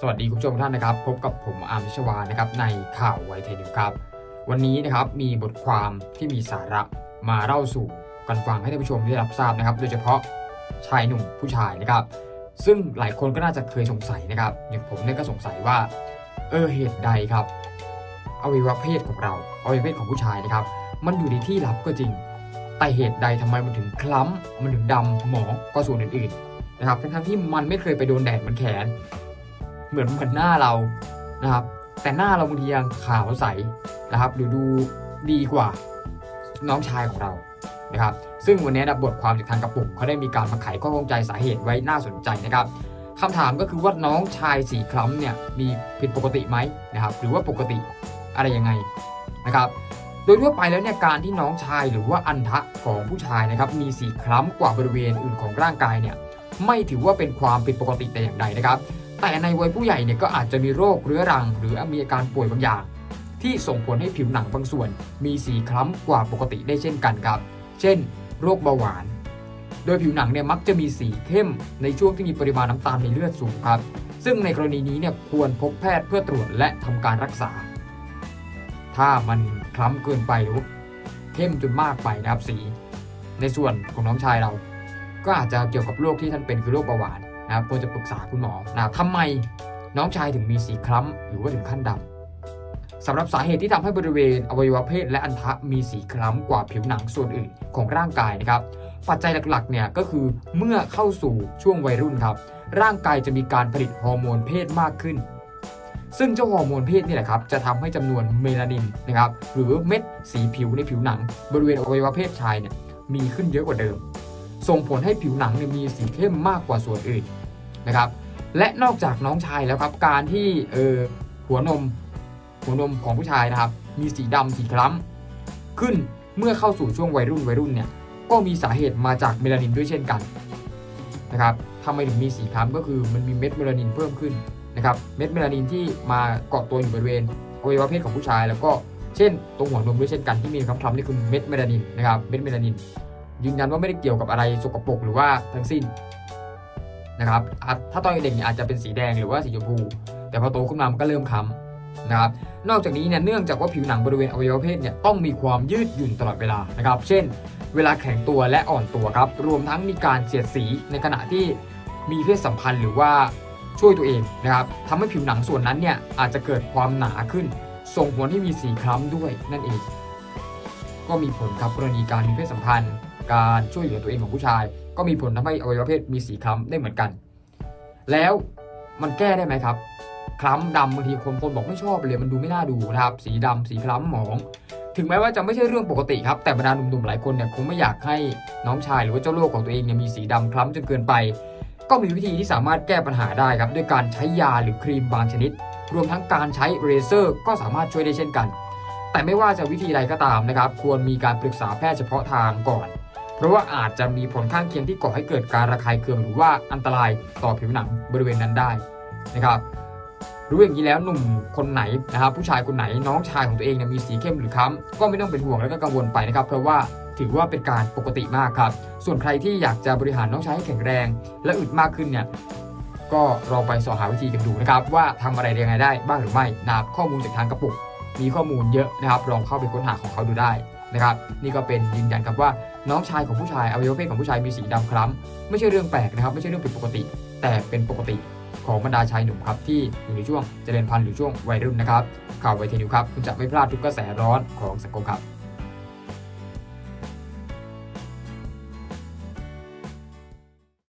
สวัสดีคุณผู้ชมท่านนะครับพบกับผมอาร์มพิชวานะครับในข่าวไวไทยนิวครับวันนี้นะครับมีบทความที่มีสาระมาเล่าสู่กันฟังให้ท่านผู้ชมได้รับทราบนะครับโดยเฉพาะชายหนุ่มผู้ชายนะครับซึ่งหลายคนก็น่าจะเคยสงสัยนะครับอย่างผมเนี่ยก็สงสัยว่าเหตุใดครับอวัยวะเพศของเราอวัยวะเพศของผู้ชายนะครับมันอยู่ในที่ลับก็จริงแต่เหตุใดทำไมมันถึงคล้ำมันถึงดำหมองกว่าส่วนอื่นๆนะครับทั้งที่มันไม่เคยไปโดนแดดบนแขนเหมือนหน้าเรานะครับแต่หน้าเราบางทียังขาวใสนะครับหรือดูดีกว่าน้องชายของเรานะครับซึ่งวันนี้นะบทความจากทางกระปุกเขาได้มีการมาไขข้อข้องใจสาเหตุไว้น่าสนใจนะครับคำถามก็คือว่าน้องชายสีคล้ำเนี่ยมีผิดปกติไหมนะครับหรือว่าปกติอะไรยังไงนะครับโดยทั่วไปแล้วเนี่ยการที่น้องชายหรือว่าอันทะของผู้ชายนะครับมีสีคล้ำกว่าบริเวณอื่นของร่างกายเนี่ยไม่ถือว่าเป็นความผิดปกติแต่อย่างใดนะครับแต่ในวัยผู้ใหญ่เนี่ยก็อาจจะมีโรคเรื้อรังหรือมีอาการป่วยบางอย่างที่ส่งผลให้ผิวหนังบางส่วนมีสีคล้ำกว่าปกติได้เช่นกันครับเช่นโรคเบาหวานโดยผิวหนังเนี่ยมักจะมีสีเข้มในช่วงที่มีปริมาณน้ำตาลในเลือดสูงครับซึ่งในกรณีนี้เนี่ยควรพบแพทย์เพื่อตรวจและทำการรักษาถ้ามันคล้ำเกินไปหรือเข้มจนมากไปนะครับสีในส่วนของน้องชายเราก็อาจจะเกี่ยวกับโรคที่ท่านเป็นคือโรคเบาหวานนะครับควรจะปรึกษาคุณหมอนะทำไมน้องชายถึงมีสีคล้ำหรือว่าถึงขั้นดำสำหรับสาเหตุที่ทำให้บริเวณอวัยวะเพศและอันทะมีสีคล้ำกว่าผิวหนังส่วนอื่นของร่างกายนะครับปัจจัยหลักๆเนี่ยก็คือเมื่อเข้าสู่ช่วงวัยรุ่นครับร่างกายจะมีการผลิตฮอร์โมนเพศมากขึ้นซึ่งเจ้าฮอร์โมนเพศนี่แหละครับจะทำให้จำนวนเมลานินนะครับหรือเม็ดสีผิวในผิวหนังบริเวณอวัยวะเพศชายเนี่ยมีขึ้นเยอะกว่าเดิมส่งผลให้ผิวหนังมีสีเข้มมากกว่าส่วนอื่นนะครับและนอกจากน้องชายแล้วครับการที่หัวนมของผู้ชายนะครับมีสีดำสีคล้ำขึ้นเมื่อเข้าสู่ช่วงวัยรุ่นเนี่ยก็มีสาเหตุมาจากเมลานินด้วยเช่นกันนะครับทำไมถึงมีสีคล้ำก็คือมันมีเม็ดเมลานินเพิ่มขึ้นนะครับเม็ดเมลานินที่มาเกาะตัวอยู่บริเวณอวัยวะเพศของผู้ชายแล้วก็เช่นตรงหัวนมด้วยเช่นกันที่มีคล้ำๆนี่คือเม็ดเมลานินนะครับเม็ดเมลานินยืนยันว่าไม่ได้เกี่ยวกับอะไรสกปรกหรือว่าทั้งสิ้นนะครับถ้าตอนเด็กเนี่ยอาจจะเป็นสีแดงหรือว่าสีชมพูแต่พอโตขึ้นมามันก็เริ่มคล้ำนะครับนอกจากนี้เนี่ยเนื่องจากว่าผิวหนังบริเวณอวัยวะเพศเนี่ยต้องมีความยืดหยุ่นตลอดเวลานะครับเช่นเวลาแข็งตัวและอ่อนตัวครับรวมทั้งมีการเสียดสีในขณะที่มีเพศสัมพันธ์หรือว่าช่วยตัวเองนะครับทำให้ผิวหนังส่วนนั้นเนี่ยอาจจะเกิดความหนาขึ้นส่งผลให้มีสีคล้ำด้วยนั่นเองก็มีผลครับกรณีการมีเพศสัมพันธ์การช่วยเหลือตัวเองของผู้ชายก็มีผลทำให้อวัยวะเพศมีสีคล้ำได้เหมือนกันแล้วมันแก้ได้ไหมครับคล้ำดำบางทีคนบอกไม่ชอบเลยมันดูไม่น่าดูนะครับสีดำสีคล้ำหมองถึงแม้ว่าจะไม่ใช่เรื่องปกติครับแต่บรรดาหนุ่มๆหลายคนเนี่ยคงไม่อยากให้น้องชายหรือว่าเจ้าโรคของตัวเองเนี่ยมีสีดำคล้ำจนเกินไปก็มีวิธีที่สามารถแก้ปัญหาได้ครับด้วยการใช้ยาหรือครีมบางชนิดรวมทั้งการใช้เรเซอร์ก็สามารถช่วยได้เช่นกันแต่ไม่ว่าจะวิธีใดก็ตามนะครับควรมีการปรึกษาแพทย์เฉพาะทางก่อนเพราะว่าอาจจะมีผลข้างเคียงที่ก่อให้เกิดการระคายเคืองหรือว่าอันตรายต่อผิวหนังบริเวณนั้นได้นะครับรู้อย่างนี้แล้วหนุ่มคนไหนนะครับผู้ชายคนไหนน้องชายของตัวเองเนี่ยมีสีเข้มหรือคล้ำก็ไม่ต้องเป็นห่วงและก็กังวลไปนะครับเพราะว่าถือว่าเป็นการปกติมากครับส่วนใครที่อยากจะบริหารน้องชายให้แข็งแรงและอึดมากขึ้นเนี่ยก็ลองไปสอบหาวิธีกันดูนะครับว่าทำอะไรยังไงได้บ้างหรือไม่นะครับข้อมูลจากทางกระปุกมีข้อมูลเยอะนะครับลองเข้าไปค้นหาของเขาดูได้นะครับนี่ก็เป็นยืนยันครับว่าน้องชายของผู้ชายอวัยวะเพศของผู้ชายมีสีดำคล้ำไม่ใช่เรื่องแปลกนะครับไม่ใช่เรื่องผิดปกติแต่เป็นปกติของบรรดาชายหนุ่มครับที่อยู่ในช่วงเจริญพันธุ์หรือช่วงวัยรุ่นนะครับข่าวไวไทยนิวส์ครับคุณจะไม่พลาดทุกกระแสร้อนของสังคมครับ